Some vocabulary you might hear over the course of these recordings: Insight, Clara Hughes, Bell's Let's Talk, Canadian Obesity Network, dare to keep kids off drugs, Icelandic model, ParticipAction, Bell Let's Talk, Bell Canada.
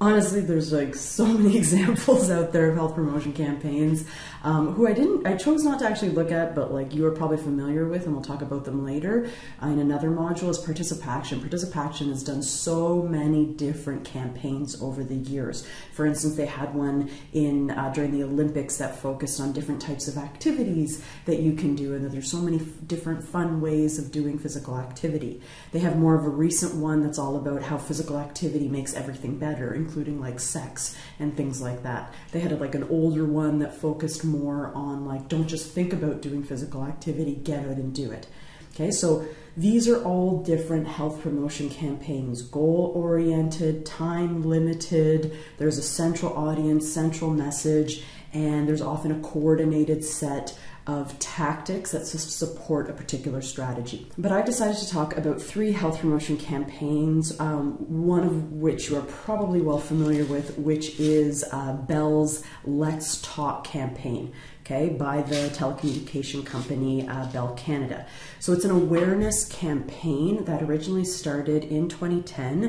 Honestly, there's like so many examples out there of health promotion campaigns who I chose not to actually look at, but like you are probably familiar with, and we'll talk about them later in another module, is ParticipAction. ParticipAction has done so many different campaigns over the years. For instance, they had one in during the Olympics that focused on different types of activities that you can do, and that there's so many different fun ways of doing physical activity. They have more of a recent one that's all about how physical activity makes everything better, including like sex and things like that. They had like an older one that focused more on like, don't just think about doing physical activity, get out and do it. Okay, so these are all different health promotion campaigns, goal-oriented, time-limited, there's a central audience, central message, and there's often a coordinated set of tactics that support a particular strategy. But I've decided to talk about three health promotion campaigns, one of which you are probably well familiar with, which is Bell's Let's Talk campaign, okay, by the telecommunication company Bell Canada. So it's an awareness campaign that originally started in 2010.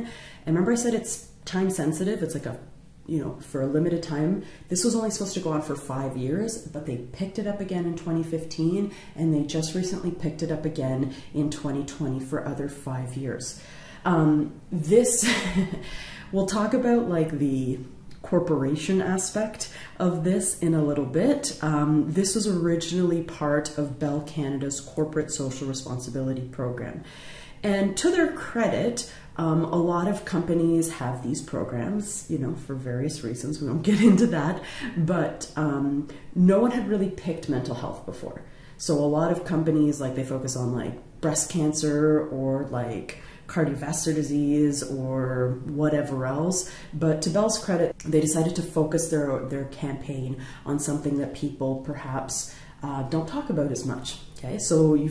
And remember I said it's time sensitive, it's like a for a limited time. This was only supposed to go on for 5 years, but they picked it up again in 2015, and they just recently picked it up again in 2020 for other 5 years. This, we'll talk about like the corporation aspect of this in a little bit. This was originally part of Bell Canada's corporate social responsibility program. And to their credit, a lot of companies have these programs, for various reasons. We won't get into that, but no one had really picked mental health before. So a lot of companies, like, they focus on like breast cancer or like cardiovascular disease or whatever else. But to Bell's credit, they decided to focus their campaign on something that people perhaps don't talk about as much. Okay, so you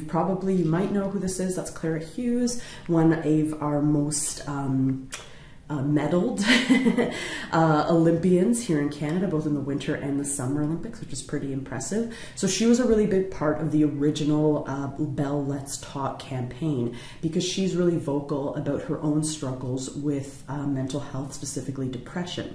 might know who this is. That's Clara Hughes, one of our most medaled Olympians here in Canada, both in the Winter and the Summer Olympics, which is pretty impressive. So she was a really big part of the original Bell Let's Talk campaign, because she's really vocal about her own struggles with mental health, specifically depression.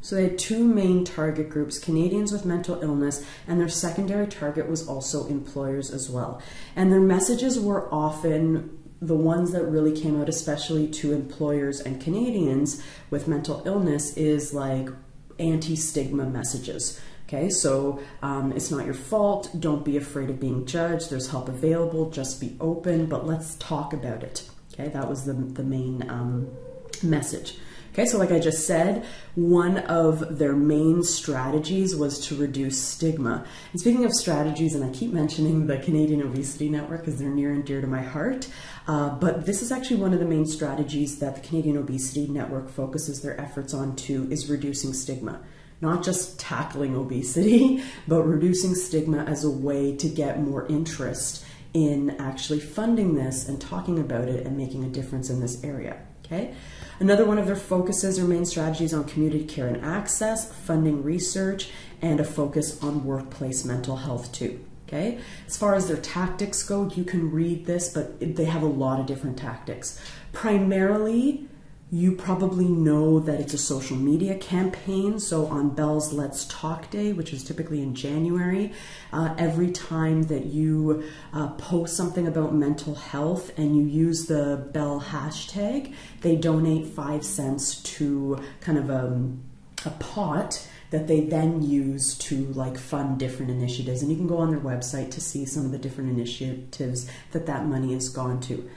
So they had two main target groups, Canadians with mental illness, and their secondary target was also employers as well. And their messages were often the ones that really came out, especially to employers and Canadians with mental illness, is like anti-stigma messages. Okay, so it's not your fault, don't be afraid of being judged, there's help available, just be open, but let's talk about it. Okay, that was the main message. Okay, so like I just said, one of their main strategies was to reduce stigma. And speaking of strategies, and I keep mentioning the Canadian Obesity Network because they're near and dear to my heart, but this is actually one of the main strategies that the Canadian Obesity Network focuses their efforts on to, is reducing stigma. Not just tackling obesity, but reducing stigma as a way to get more interest in actually funding this and talking about it and making a difference in this area. Okay. Another one of their focuses or main strategies on community care and access, funding research, and a focus on workplace mental health too. Okay. As far as their tactics go, you can read this, but they have a lot of different tactics. Primarily, you probably know that it's a social media campaign. So on Bell's Let's Talk Day, which is typically in January, every time that you post something about mental health and you use the Bell hashtag, they donate 5 cents to kind of a pot that they then use to like fund different initiatives. And you can go on their website to see some of the different initiatives that that money has gone to.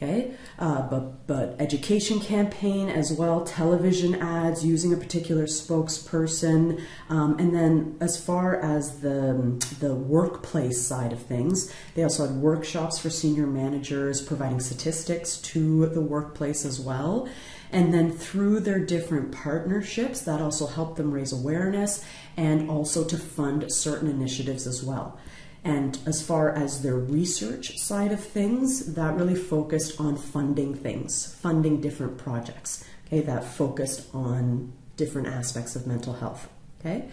Okay, but education campaign as well, television ads using a particular spokesperson, and then as far as the workplace side of things, they also had workshops for senior managers, providing statistics to the workplace as well. And then through their different partnerships, that also helped them raise awareness and also to fund certain initiatives as well. And as far as their research side of things, that really focused on funding things, funding different projects, okay, that focused on different aspects of mental health, okay?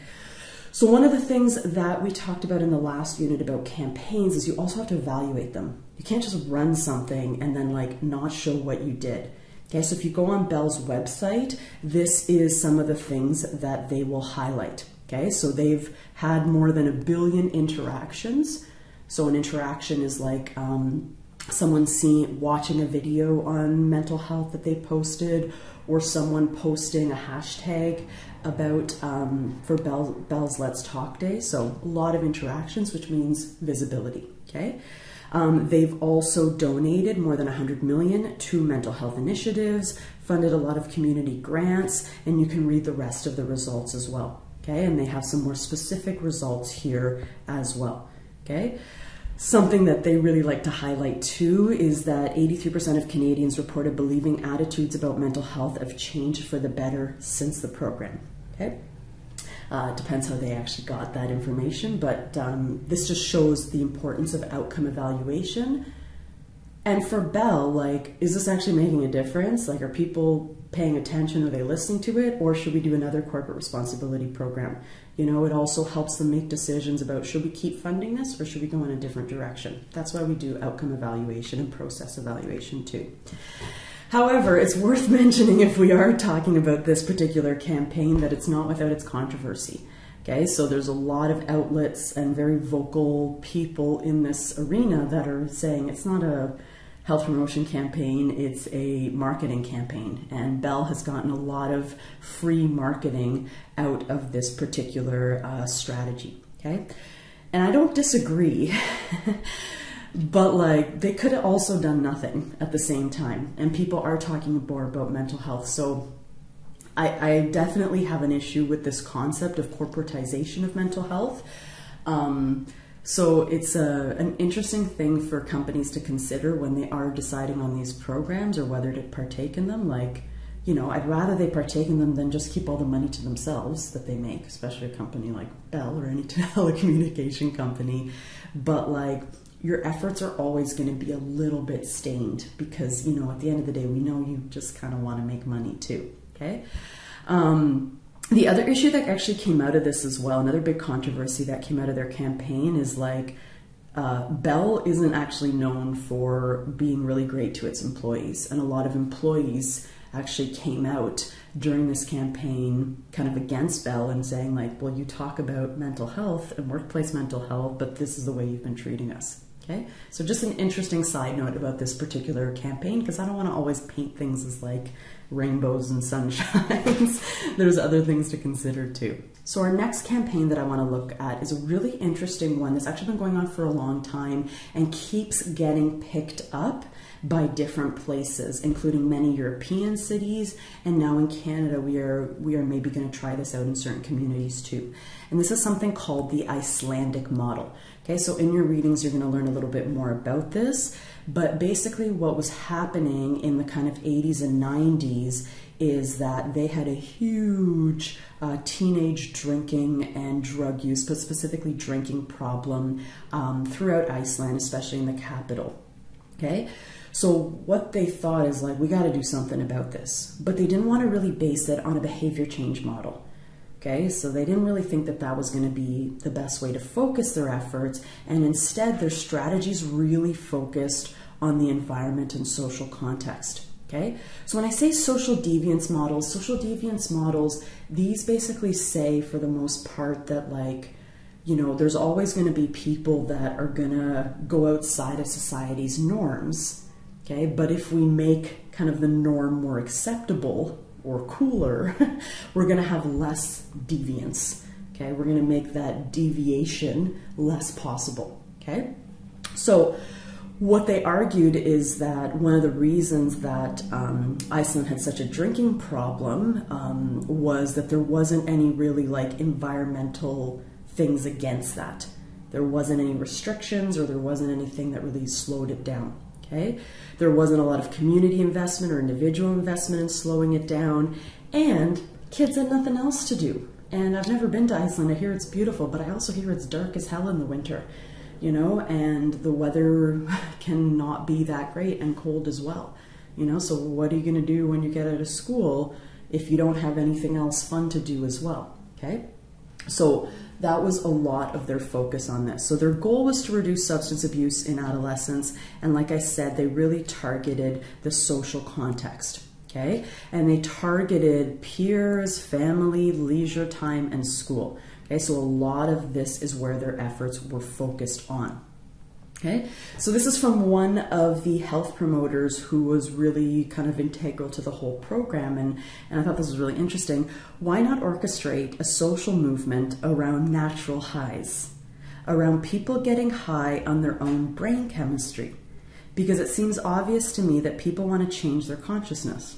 So one of the things that we talked about in the last unit about campaigns is you also have to evaluate them. You can't just run something and then like not show what you did. Okay, so if you go on Bell's website, this is some of the things that they will highlight. Okay, so they've had more than 1 billion interactions. So an interaction is like someone watching a video on mental health that they posted, or someone posting a hashtag about for Bell's Let's Talk Day. So a lot of interactions, which means visibility. Okay. They've also donated more than 100 million to mental health initiatives, funded a lot of community grants, and you can read the rest of the results as well. Okay, and they have some more specific results here as well. Okay, something that they really like to highlight too is that 83% of Canadians reported believing attitudes about mental health have changed for the better since the program. Okay. It depends how they actually got that information, but this just shows the importance of outcome evaluation. And for Bell, like, is this actually making a difference? Like, are people paying attention? Are they listening to it? Or should we do another corporate responsibility program? You know, it also helps them make decisions about, should we keep funding this or should we go in a different direction? That's why we do outcome evaluation and process evaluation too. However, it's worth mentioning, if we are talking about this particular campaign, that it's not without its controversy. Okay, so there's a lot of outlets and very vocal people in this arena that are saying it's not a health promotion campaign, it's a marketing campaign. And Bell has gotten a lot of free marketing out of this particular strategy. Okay, and I don't disagree. But like, they could have also done nothing at the same time, and people are talking more about mental health. So I definitely have an issue with this concept of corporatization of mental health. So it's an interesting thing for companies to consider when they are deciding on these programs or whether to partake in them. Like, you know, I'd rather they partake in them than just keep all the money to themselves that they make, especially a company like Bell or any telecommunication company. But like, your efforts are always going to be a little bit stained because, you know, at the end of the day, we know you just kind of want to make money too, okay? The other issue that actually came out of this as well, another big controversy that came out of their campaign is like, Bell isn't actually known for being really great to its employees. And a lot of employees actually came out during this campaign kind of against Bell and saying like, well, you talk about mental health and workplace mental health, but this is the way you've been treating us. Okay, so just an interesting side note about this particular campaign, because I don't want to always paint things as like rainbows and sunshines. There's other things to consider too. So our next campaign that I want to look at is a really interesting one that's actually been going on for a long time and keeps getting picked up by different places, including many European cities, and now in Canada we are maybe going to try this out in certain communities too. And this is something called the Icelandic model. Okay, so in your readings you're going to learn a little bit more about this, but basically what was happening in the kind of 80s and 90s is that they had a huge teenage drinking and drug use, but specifically drinking problem throughout Iceland, especially in the capital. Okay, so what they thought is like, we got to do something about this, but they didn't want to really base it on a behavior change model. Okay, so they didn't really think that that was going to be the best way to focus their efforts, and instead their strategies really focused on the environment and social context. Okay, so when I say social deviance models, these basically say for the most part that like, you know, there's always going to be people that are going to go outside of society's norms. Okay, but if we make kind of the norm more acceptable or cooler, we're going to have less deviance. Okay, we're going to make that deviation less possible. Okay, so what they argued is that one of the reasons that Iceland had such a drinking problem was that there wasn't any really like environmental things against that. There wasn't any restrictions, or there wasn't anything that really slowed it down. Okay, there wasn't a lot of community investment or individual investment in slowing it down, and kids had nothing else to do. And I've never been to Iceland. I hear it's beautiful, but I also hear it's dark as hell in the winter, you know, and the weather can not be that great, and cold as well, you know. So what are you going to do when you get out of school if you don't have anything else fun to do as well? Okay, so that was a lot of their focus on this. So their goal was to reduce substance abuse in adolescence, and like I said, they really targeted the social context. okay? And they targeted peers, family, leisure time, and school, okay? So a lot of this is where their efforts were focused on, okay? So this is from one of the health promoters who was really kind of integral to the whole program, and I thought this was really interesting. Why not orchestrate a social movement around natural highs, around people getting high on their own brain chemistry? Because it seems obvious to me that people want to change their consciousness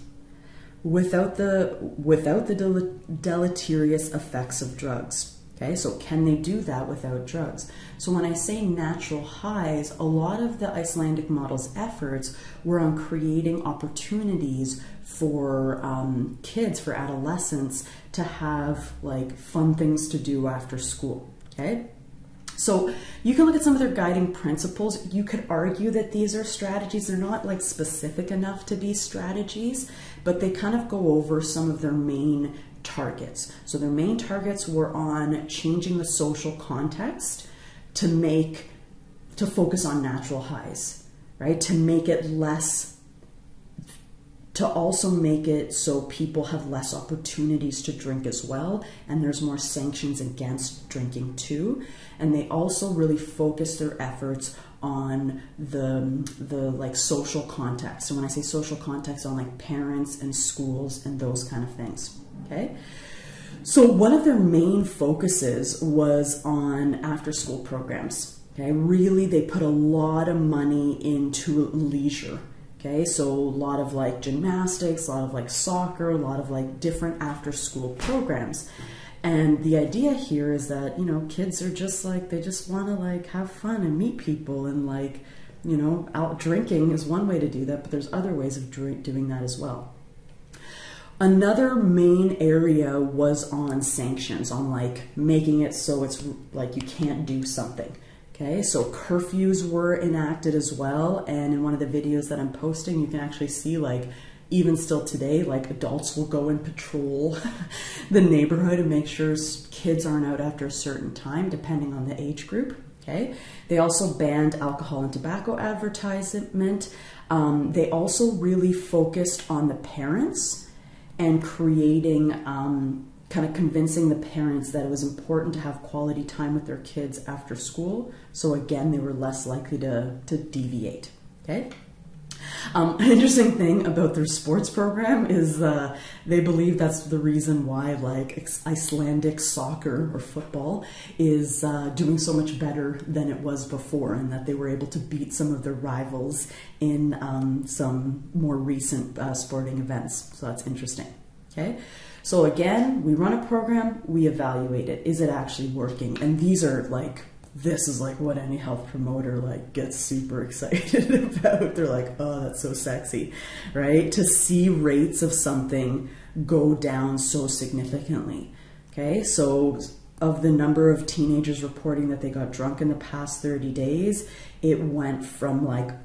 without the deleterious effects of drugs. Okay, so can they do that without drugs? So when I say natural highs, a lot of the Icelandic model's efforts were on creating opportunities for kids, for adolescents, to have like fun things to do after school, okay? So you can look at some of their guiding principles. You could argue that these are strategies. They're not like specific enough to be strategies, but they kind of go over some of their main targets. So their main targets were on changing the social context to focus on natural highs, right? To make it less, to also make it so people have less opportunities to drink as well, and there's more sanctions against drinking too. And they also really focus their efforts on the like social context. So when I say social context, on like parents and schools and those kind of things, okay? So one of their main focuses was on after-school programs, okay? Really, they put a lot of money into leisure, okay? So a lot of like gymnastics, a lot of like soccer, a lot of like different after-school programs. And the idea here is that, you know, kids are just like, they just want to like have fun and meet people, and like, you know, out drinking is one way to do that, but there's other ways of doing that as well. Another main area was on sanctions, on like making it so it's like you can't do something, okay? So curfews were enacted as well. And in one of the videos that I'm posting, you can actually see like, even still today, like adults will go and patrol the neighborhood and make sure kids aren't out after a certain time, depending on the age group, okay? They also banned alcohol and tobacco advertisement. They also really focused on the parents and creating, kind of convincing the parents that it was important to have quality time with their kids after school. So again, they were less likely to deviate, okay? An interesting thing about their sports program is they believe that's the reason why like Icelandic soccer or football is doing so much better than it was before, and that they were able to beat some of their rivals in some more recent sporting events. So that's interesting, okay? So again, we run a program, we evaluate it. Is it actually working? And these are like, this is like what any health promoter like gets super excited about. They're like, oh, that's so sexy, right? To see rates of something go down so significantly, okay? So of the number of teenagers reporting that they got drunk in the past 30 days, it went from like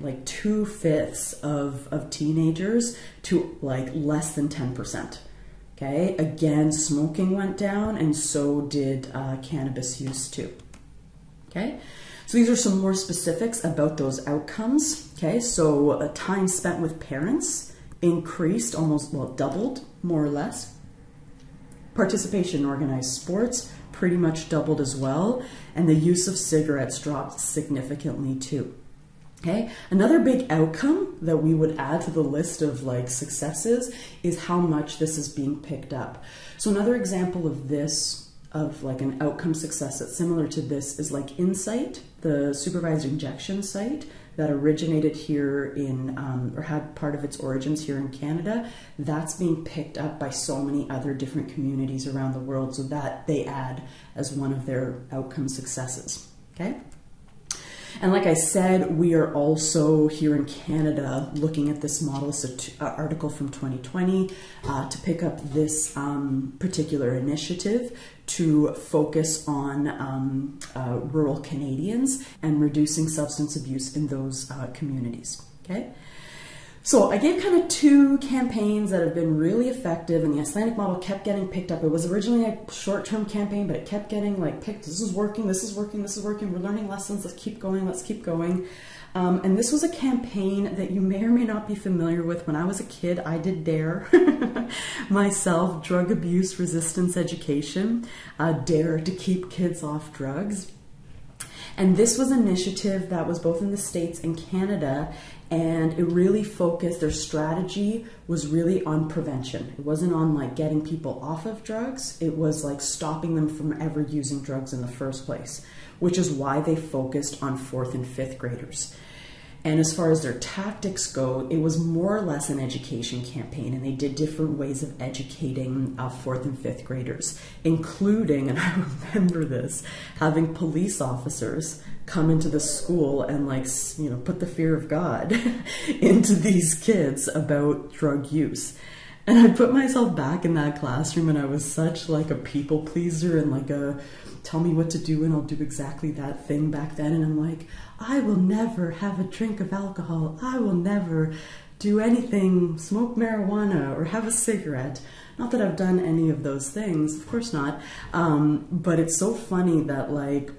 2/5 of teenagers to like less than 10%. Okay, again, smoking went down, and so did cannabis use too. Okay, so these are some more specifics about those outcomes. Okay, so time spent with parents increased, almost, well, doubled more or less. Participation in organized sports pretty much doubled as well. And the use of cigarettes dropped significantly too. Okay, another big outcome that we would add to the list of like successes is how much this is being picked up. So another example of this, of like an outcome success that's similar to this, is like Insight, the supervised injection site that originated here in, or had part of its origins here in Canada. That's being picked up by so many other different communities around the world, so that they add as one of their outcome successes, okay? And like I said, we are also here in Canada looking at this model. It's an article from 2020 to pick up this particular initiative to focus on rural Canadians and reducing substance abuse in those communities, okay? So I gave kind of two campaigns that have been really effective, and the Icelandic model kept getting picked up. It was originally a short-term campaign, but it kept getting like picked. This is working, this is working, this is working. We're learning lessons. Let's keep going, let's keep going. And this was a campaign that you may or may not be familiar with. When I was a kid, I did DARE myself, Drug Abuse Resistance Education, DARE to keep kids off drugs. And this was an initiative that was both in the States and Canada, and it really focused, their strategy was really on prevention. It wasn't on like getting people off of drugs, it was like stopping them from ever using drugs in the first place, which is why they focused on 4th and 5th graders. And as far as their tactics go, it was more or less an education campaign, and they did different ways of educating 4th and 5th graders, including, and I remember this, having police officers come into the school and, like, you know, put the fear of God into these kids about drug use. And I put myself back in that classroom, and I was such like a people pleaser and like a tell me what to do and I'll do exactly that thing back then. And I'm like, I will never have a drink of alcohol. I will never do anything, smoke marijuana or have a cigarette. Not that I've done any of those things, of course not. But it's so funny that, like,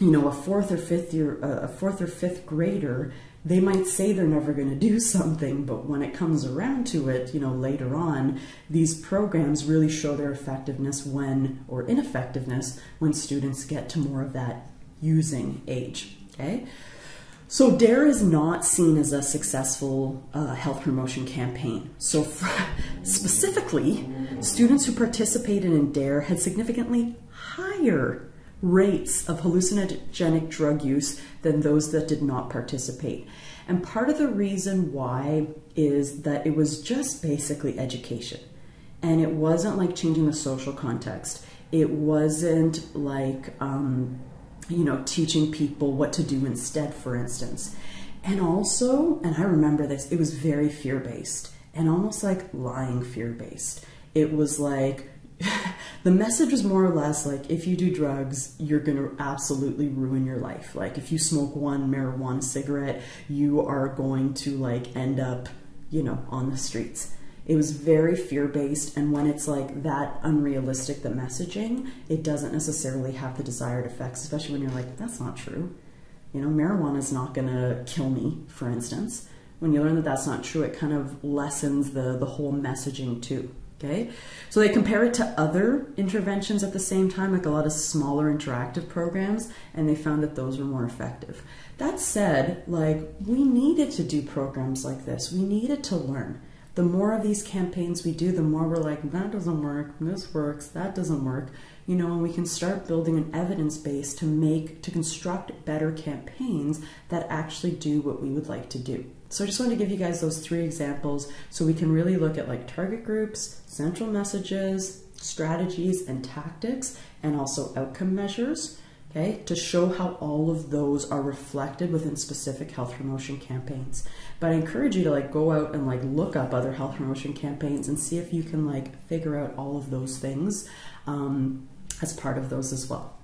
you know, a fourth or fifth grader, they might say they're never going to do something, but when it comes around to it, you know, later on, these programs really show their effectiveness when, or ineffectiveness, when students get to more of that using age, okay? So DARE is not seen as a successful health promotion campaign. So specifically, students who participated in DARE had significantly higher rates of hallucinogenic drug use than those that did not participate. And part of the reason why is that it was just basically education. And it wasn't like changing the social context. It wasn't like, you know, teaching people what to do instead, for instance. And also, and I remember this, it was very fear-based and almost like lying fear-based. It was like, the message was more or less like, if you do drugs, you're going to absolutely ruin your life. Like, if you smoke one marijuana cigarette, you are going to, like, end up, you know, on the streets. It was very fear-based, and when it's like that unrealistic, the messaging, it doesn't necessarily have the desired effects, especially when you're like, that's not true. You know, marijuana is not going to kill me, for instance. When you learn that that's not true, it kind of lessens the whole messaging too. Okay, so they compare it to other interventions at the same time, like a lot of smaller interactive programs, and they found that those were more effective. That said, like, we needed to do programs like this. We needed to learn. The more of these campaigns we do, the more we're like, that doesn't work, this works, that doesn't work. You know, and we can start building an evidence base to make, to construct better campaigns that actually do what we would like to do. So I just wanted to give you guys those 3 examples so we can really look at, like, target groups, central messages, strategies and tactics, and also outcome measures, okay, to show how all of those are reflected within specific health promotion campaigns. But I encourage you to, like, go out and, like, look up other health promotion campaigns and see if you can, like, figure out all of those things as part of those as well.